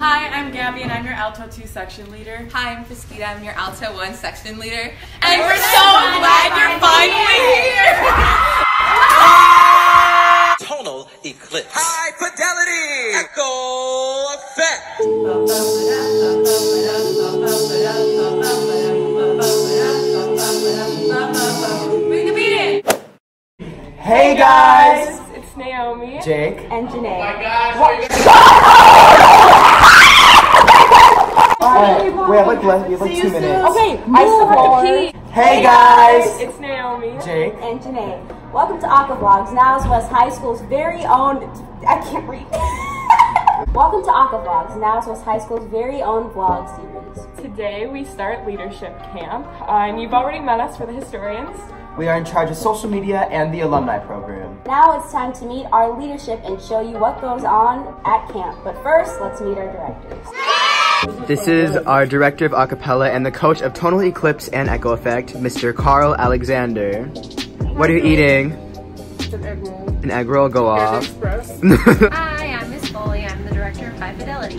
Hi, I'm Gabby and I'm your Alto 2 section leader. Hi, I'm Fiskita, I'm your Alto 1 section leader. And we're so glad you're finally here! Tonal Eclipse. High Fidelity. Echo Effect. We can beat it! Hey guys! It's Naomi, Jake, and Janae. Oh my gosh! Alright, we have like less, we have like 2 minutes. Okay, I support. Hey guys! It's Naomi, Jake, and Janae. Welcome to ACA Vlogs, Niles West High School's very own. I can't read. Welcome to ACA Vlogs, Niles West High School's very own vlog series. Today we start leadership camp, and you've already met us for the historians. We are in charge of social media and the alumni program. Now it's time to meet our leadership and show you what goes on at camp. But first, let's meet our directors. This is our director of acapella and the coach of Tonal Eclipse and Echo Effect, Mr. Carl Alexander. What are you eating? An egg roll. An egg roll, go off. Hi, I'm Miss Foley. I'm the director of High Fidelity.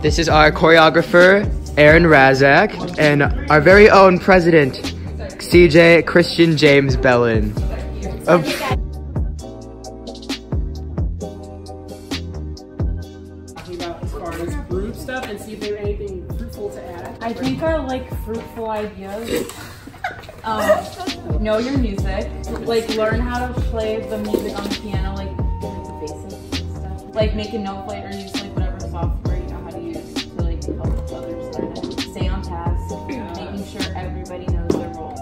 This is our choreographer, Aaron Razak, and our very own president, CJ Christian James Bellen. And see if they have anything fruitful to add. I think our like fruitful ideas. Know your music. Like learn how to play the music on the piano, like the basic stuff. Like make a note plate or use like whatever software you know how to use to like help others learn it. Stay on task, making sure everybody knows their roles.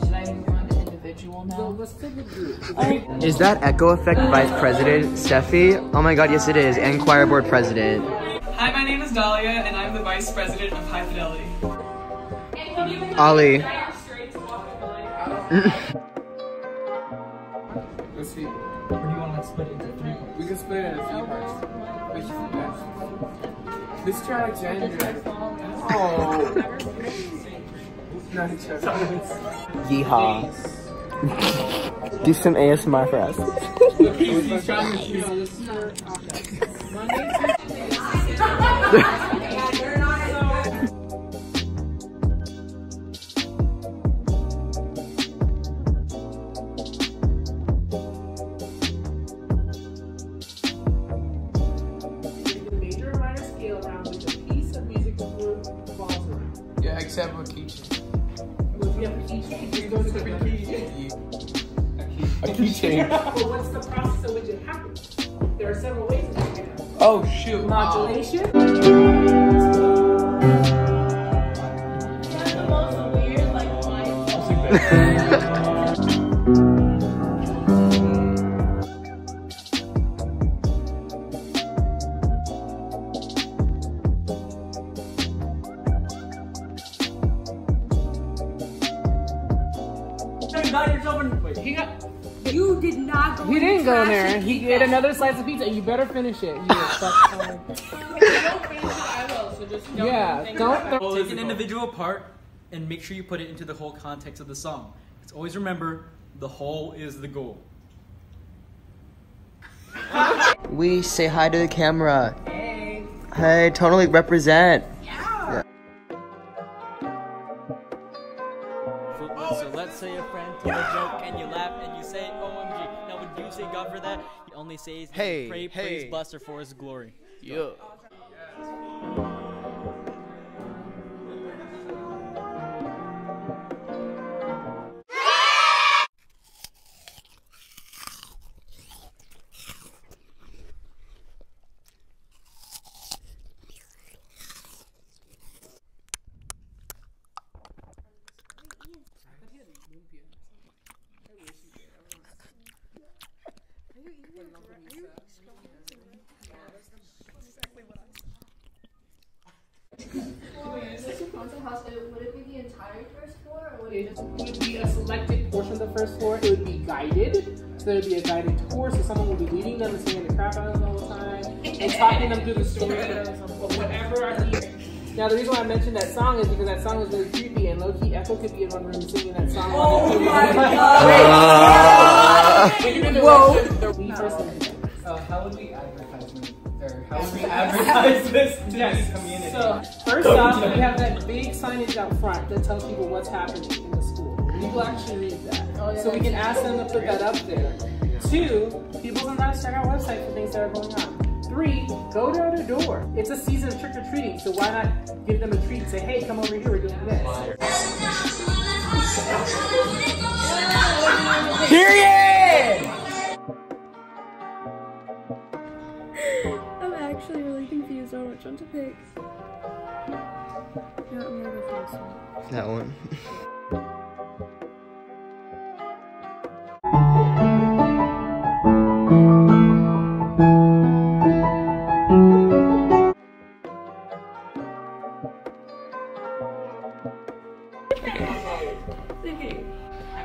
Should I move on to individual now? Well, let's do the group. Is that Echo Effect Vice President Steffi? Oh my god, yes it is, and Choir Board President. Hi, my name is Dahlia, and I'm the Vice President of High Fidelity. Ollie. Let's see. Or do you want to split it into 3 parts? We can split it into 3 parts. Which is the best? This Charlie Alexander. Oh. Not each other. Yeehaw. Do some ASMR for us. Yeah, except with keychain. Yeah, keychain. Goes to the key. A keychain. But what's the process in which it happens? There are several ways to do it. Oh shoot! Modulation. That's the most weird, like, Wait, he got. You did not go in there. He didn't go in there. He ate another slice of pizza. You better finish it. You fuck. If you don't finish it, I will. So just don't. Yeah, don't. Take an individual part and make sure you put it into the whole context of the song. It's always remember, the whole is the goal. We say hi to the camera. Hey. Hey, totally represent. Yeah. So let's say a friend told a joke and you laugh and you say OMG. Now when you say God for that, you only say hey, pray, praise, bless, or for his glory. Yeah. Would it be the entire first floor, or would it just be a selected portion of the first floor? It would be guided, so there would be a guided tour, so someone would be leading them and singing the crap out of them all the time, and talking them through the story, or whatever I hear. Now, the reason why I mentioned that song is because that song is really creepy, and low-key Echo could be in one room singing that song. Oh my god! Whoa! We first did that. how would we advertise this? Or how would we advertise this to the community? So first off, we have that big signage out front that tells people what's happening in the school. People actually read that. Oh, yeah, so we can ask them to put that up there. 2, people sometimes check our website for things that are going on. 3, go to the door. It's a season of trick-or-treating, so why not give them a treat and say, hey, come over here, we're doing this. Period! I'm actually really confused on which one to pick. No, I'm gonna go for this one. That one.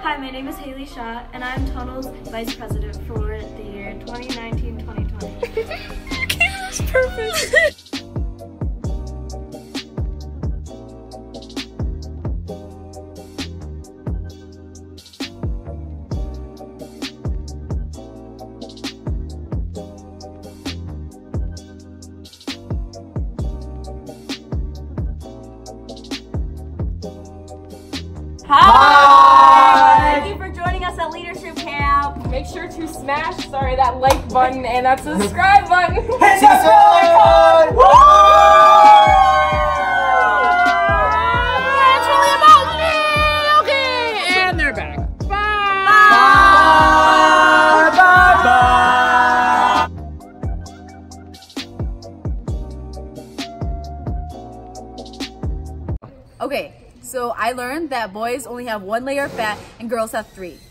Hi, my name is Haley Shaw, and I'm Tonal's Vice President for the year 2019-2020. That was perfect! Hi! Thank you for joining us at Leadership Camp. Make sure to smash, that like button and that subscribe button. Hit that subscribe button! Okay, and they're back. Bye! Bye! Bye! Bye! Okay. So I learned that boys only have 1 layer of fat and girls have 3.